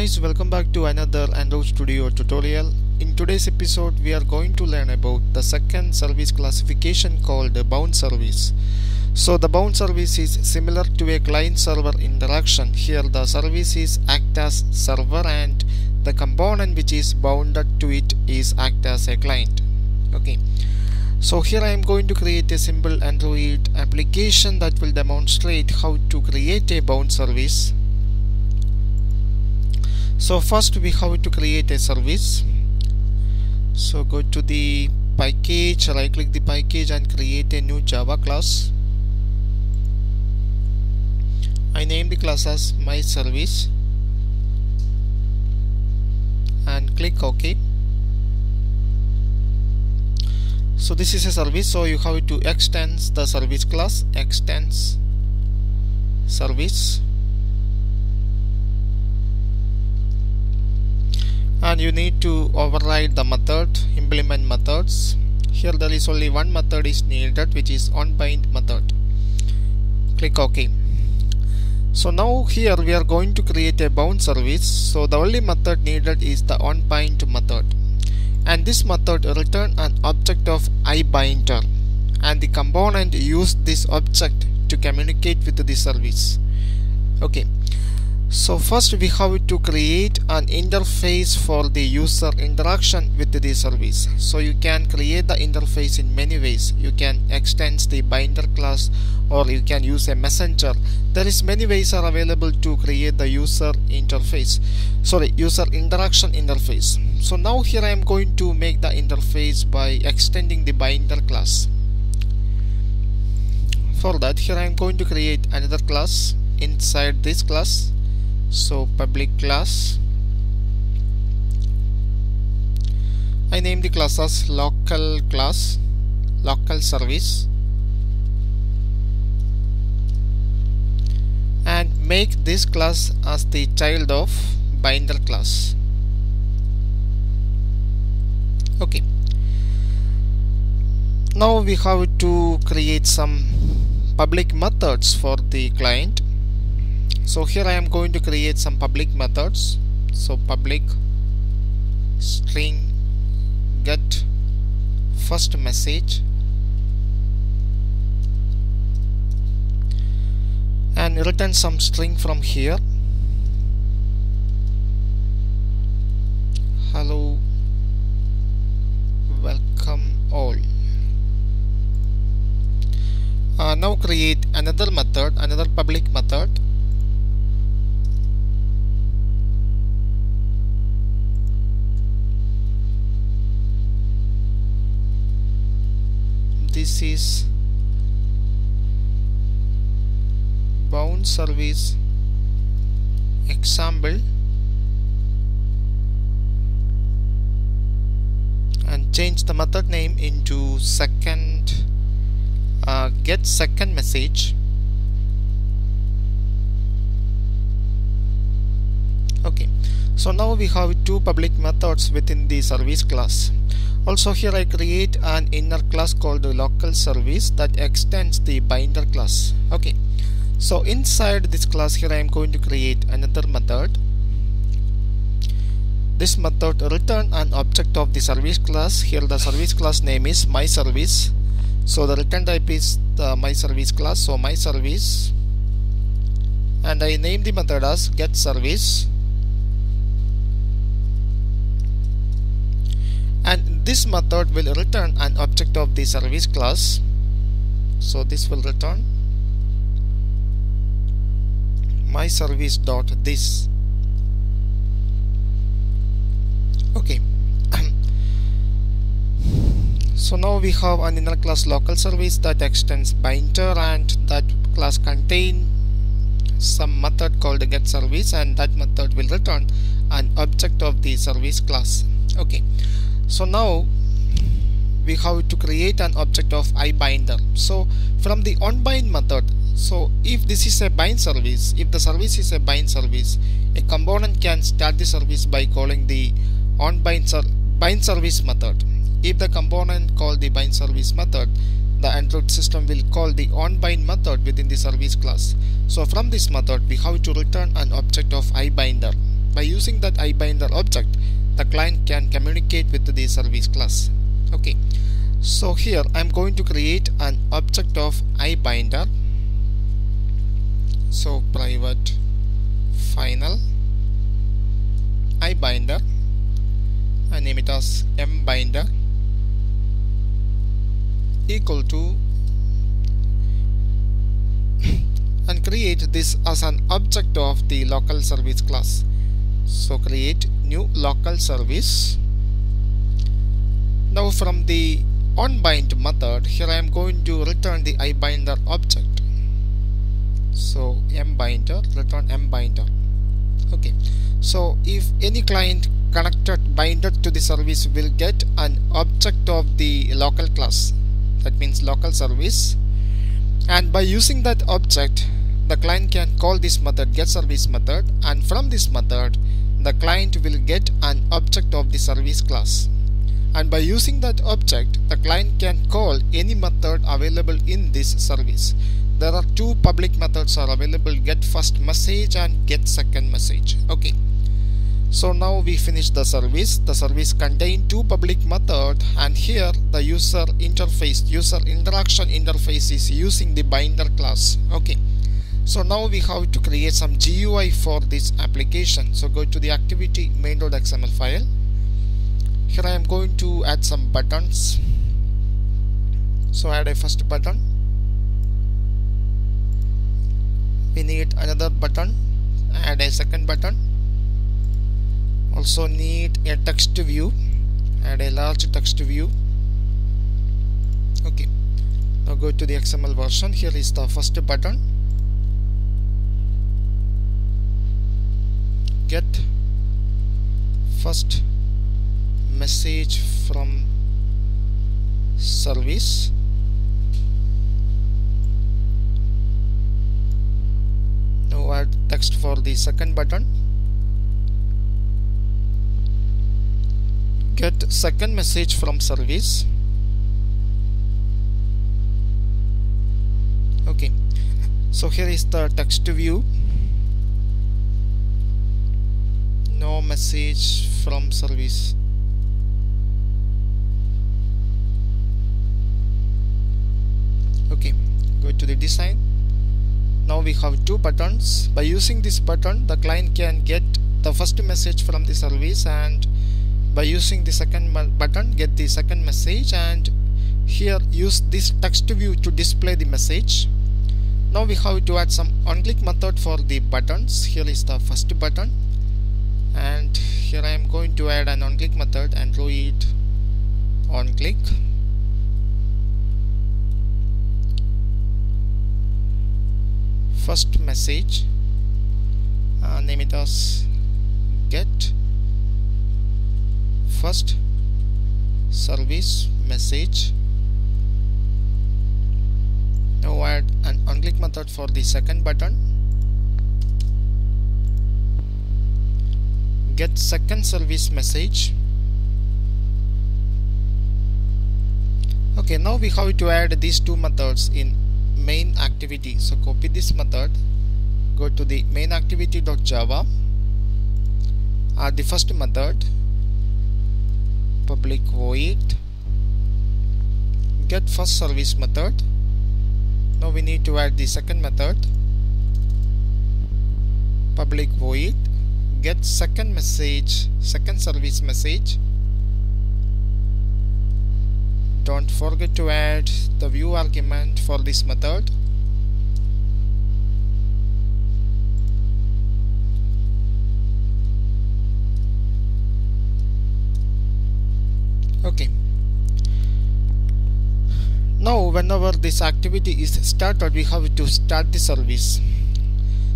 Guys, welcome back to another Android Studio tutorial. In today's episode, we are going to learn about the second service classification called bound service. So the bound service is similar to a client-server interaction. Here the services act as server and the component which is bounded to it is act as a client. Okay. So here I am going to create a simple Android application that will demonstrate how to create a bound service. So first we have to create a service. So go to the package, right click the package and create a new Java class. I name the class as MyService and click OK. So this is a service, so you have to extend the service class, extends service. And you need to override the method, implement methods. Here there is only one method is needed, which is onBind method. Click OK. So now here we are going to create a bound service. So the only method needed is the onBind method. And this method return an object of iBinder. And the component use this object to communicate with the service. Okay. So first we have to create an interface for the user interaction with the service. So you can create the interface in many ways. You can extend the binder class or you can use a messenger. There is many ways are available to create the user interaction interface. So now here I am going to make the interface by extending the binder class. For that, here I am going to create another class inside this class. So public class, I name the class as local class, localService, and make this class as the child of binder class. Okay, now we have to create some public methods for the client. So here I am going to create some public methods. So public string getFirstMessage and return some string from here. Hello, welcome all. Now create another method, another public method. This is bound service example and change the method name into get second message. Okay, so now we have two public methods within the service class. Also here I create an inner class called localService that extends the binder class. Okay, so inside this class here I am going to create another method. This method return an object of the service class. Here the service class name is MyService. So the return type is the MyService class. So MyService, and I name the method as getService. And this method will return an object of the service class. So this will return MyService.this. Okay. So now we have an inner class localService that extends binder, and that class contains some method called getService, and that method will return an object of the service class. Okay. So now we have to create an object of iBinder. So from the onBind method, so if this is a bind service, if the service is a bind service, a component can start the service by calling the bindService method. If the component calls the bindService method, the Android system will call the onBind method within the service class. So from this method, we have to return an object of iBinder. By using that iBinder object, the client can communicate with the service class. Okay, so here I'm going to create an object of iBinder. So private final iBinder, I name it as mBinder equal to, and create this as an object of the local service class. So create new local service. Now from the onBind method, here I am going to return the iBinder object. So mBinder, return mBinder. Okay, so if any client connected binder to the service will get an object of the local class, that means local service, and by using that object the client can call this method, getService method, and from this method the client will get an object of the service class, and by using that object the client can call any method available in this service. There are two public methods are available, getFirstMessage and getSecondMessage. Okay, so now we finish the service. The service contained two public methods, and here the user interface, user interaction interface is using the binder class. Okay, so now we have to create some GUI for this application. So go to the activity_main.xml file. Here I am going to add some buttons. So add a first button. We need another button. Add a second button. Also need a text view, add a large text view. Okay, now go to the XML version. Here is the first button, get first message from service. Now add text for the second button, get second message from service. Okay, so here is the text view, no message from service. Okay, go to the design. Now we have two buttons. By using this button the client can get the first message from the service, and by using the second button get the second message, and here use this text view to display the message. Now we have to add some onClick method for the buttons. Here is the first button, and here I am going to add an onClick method, Android onClick. First message, name it as get first service message. Now add an onClick method for the second button, get second service message. Okay, now we have to add these two methods in main activity. So copy this method, go to the main activity.java, add the first method, public void get first service method. Now we need to add the second method, public void get second message, second service message. Don't forget to add the view argument for this method. Okay, now whenever this activity is started we have to start the service.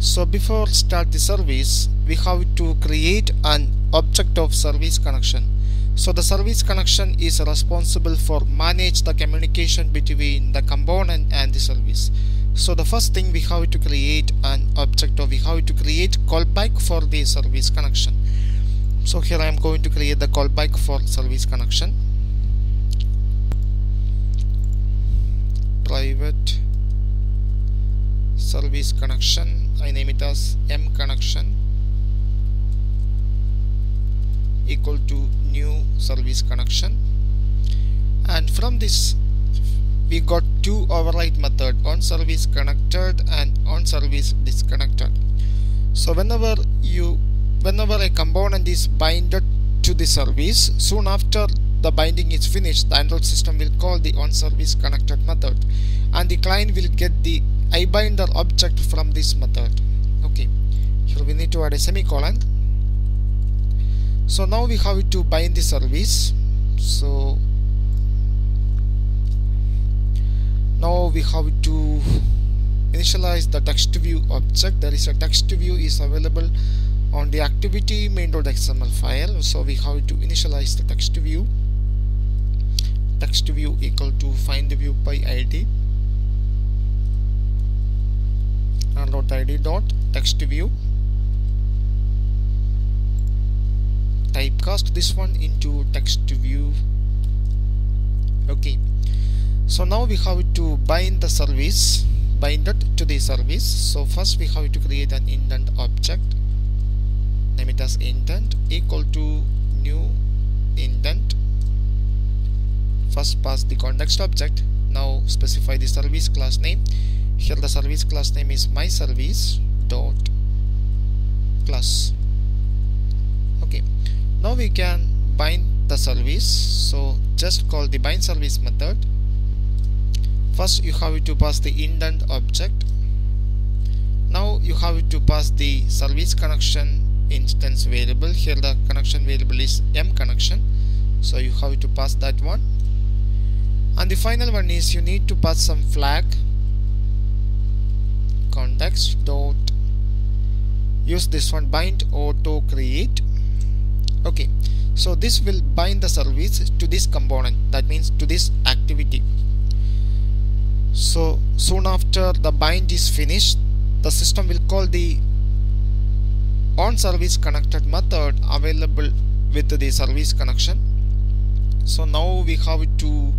So before start the service we have to create an object of service connection. So the service connection is responsible for manage the communication between the component and the service. So the first thing we have to create an object of, we have to create callback for the service connection. So here I am going to create the callback for service connection, private service connection, I name it as m connection equal to new service connection. And from this we got two override method, onServiceConnected and onServiceDisconnected. So whenever a component is binded to the service, soon after the binding is finished, the Android system will call the onServiceConnected method, and the client will get the iBinder object from this method. Okay, here we need to add a semicolon. So now we have to bind the service. So now we have to initialize the text view object. There is a text view is available on the activity_main.xml file. So we have to initialize the text view. Text view equal to findViewById. Android dot text view. Typecast this one into text view. Okay. So now we have to bind the service, bind it to the service. So first we have to create an indent object. Name it as indent equal to new indent. First pass the context object. Now specify the service class name. Here the service class name is MyService dot class. Okay. Now we can bind the service. So just call the bindService method. First you have to pass the indent object. Now you have to pass the service connection instance variable. Here the connection variable is mConnection. So you have to pass that one. And the final one is you need to pass some flag. Context dot use this one, bindAutoCreate. Okay, so this will bind the service to this component, that means to this activity. So soon after the bind is finished, the system will call the onServiceConnected method available with the service connection. So now we have to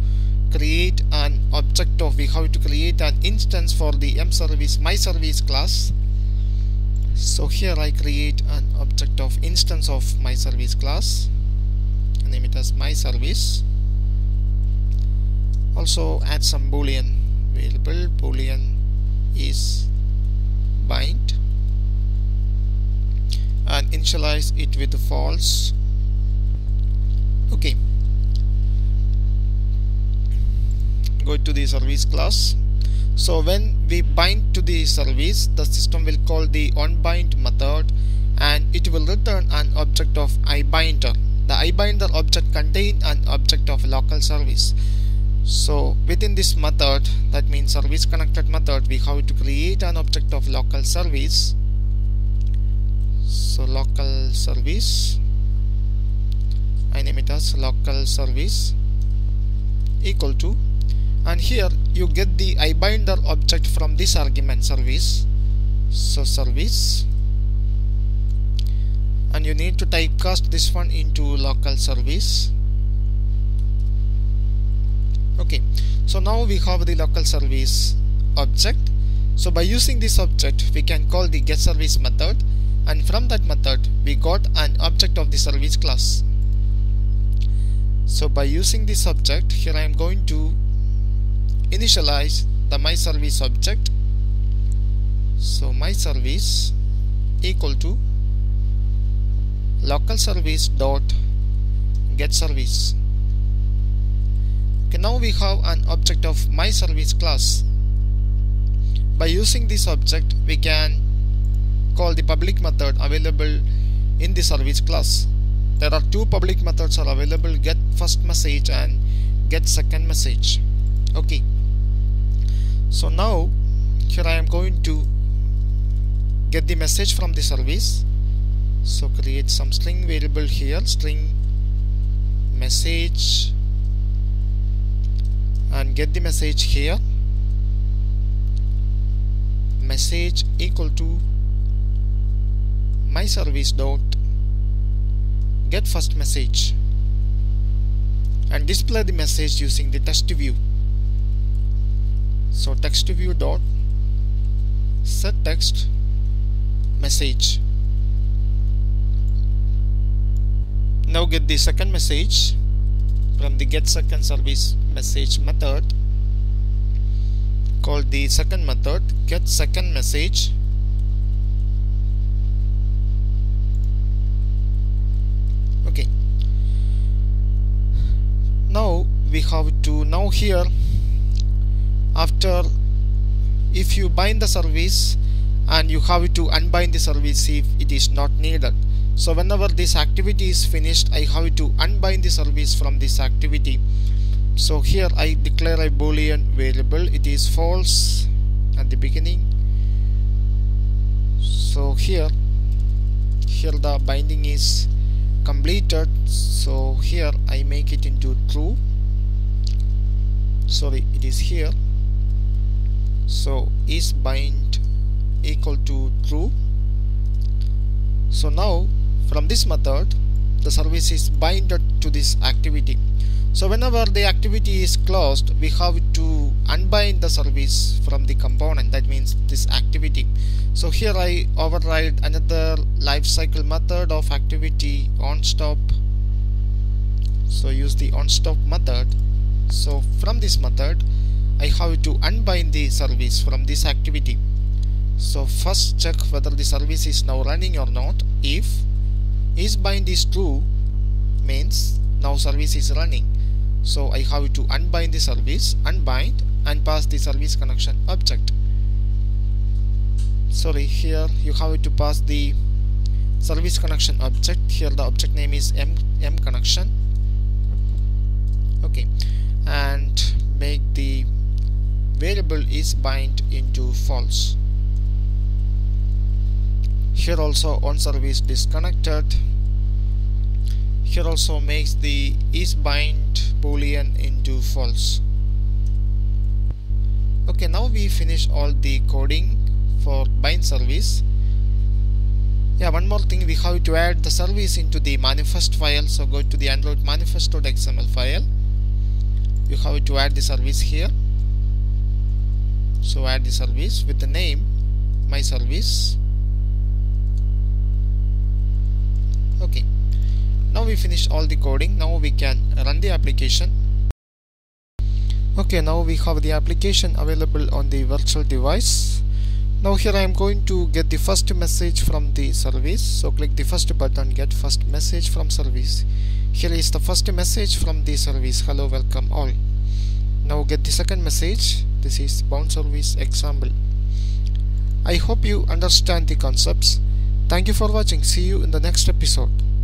create an object of, we have to create an instance for the MyService class. So here I create an object of instance of MyService class. Name it as MyService. Also add some boolean variable. Boolean is bind and initialize it with false. Okay, go to the service class. So when we bind to the service, the system will call the onBind method and it will return an object of iBinder. The iBinder object contains an object of localService. So within this method, that means service connected method, we have to create an object of localService. So localService, I name it as localService equal to, and here you get the iBinder object from this argument service. So service, and you need to typecast this one into localService. Okay, so now we have the localService object. So by using this object, we can call the getService method, and from that method we got an object of the service class. So by using this object, here I am going to initialize the MyService object. So MyService equal to localService dot getService. Okay, now we have an object of MyService class. By using this object, we can call the public method available in the service class. There are two public methods are available, getFirstMessage and getSecondMessage. Okay, so now here I am going to get the message from the service. So create some string variable here, string message, and get the message here, message equal to MyService dot get first message, and display the message using the text view. So text view dot set text message. Now get the second message from the getSecondService message method. Call the second method getSecondMessage. Okay, now we have to here after if you bind the service, and you have to unbind the service if it is not needed. So whenever this activity is finished, I have to unbind the service from this activity. So here I declare a boolean variable, it is false at the beginning. So here the binding is completed, so here I make it into true. Sorry, it is here. So is bind equal to true. So now from this method the service is binded to this activity. So whenever the activity is closed, we have to unbind the service from the component, that means this activity. So here I override another lifecycle method of activity onStop. So use the onStop method. So from this method I have to unbind the service from this activity. So first check whether the service is now running or not. If isBind is true, means now service is running. So I have to unbind the service, unbind, and pass the service connection object. Sorry, here you have to pass the service connection object. Here the object name is mconnection. Okay, and make the variable isBind into false. Here also onServiceDisconnected. Here also makes the isBind boolean into false. Okay, now we finish all the coding for bind service. Yeah, one more thing, we have to add the service into the manifest file. So go to the AndroidManifest.xml file. You have to add the service here. So add the service with the name MyService. Okay, now we finish all the coding. Now we can run the application. Okay, now we have the application available on the virtual device. Now here I am going to get the first message from the service. So click the first button, get first message from service. Here is the first message from the service, hello, welcome all. Now get the second message, this is bound service example. I hope you understand the concepts. Thank you for watching. See you in the next episode.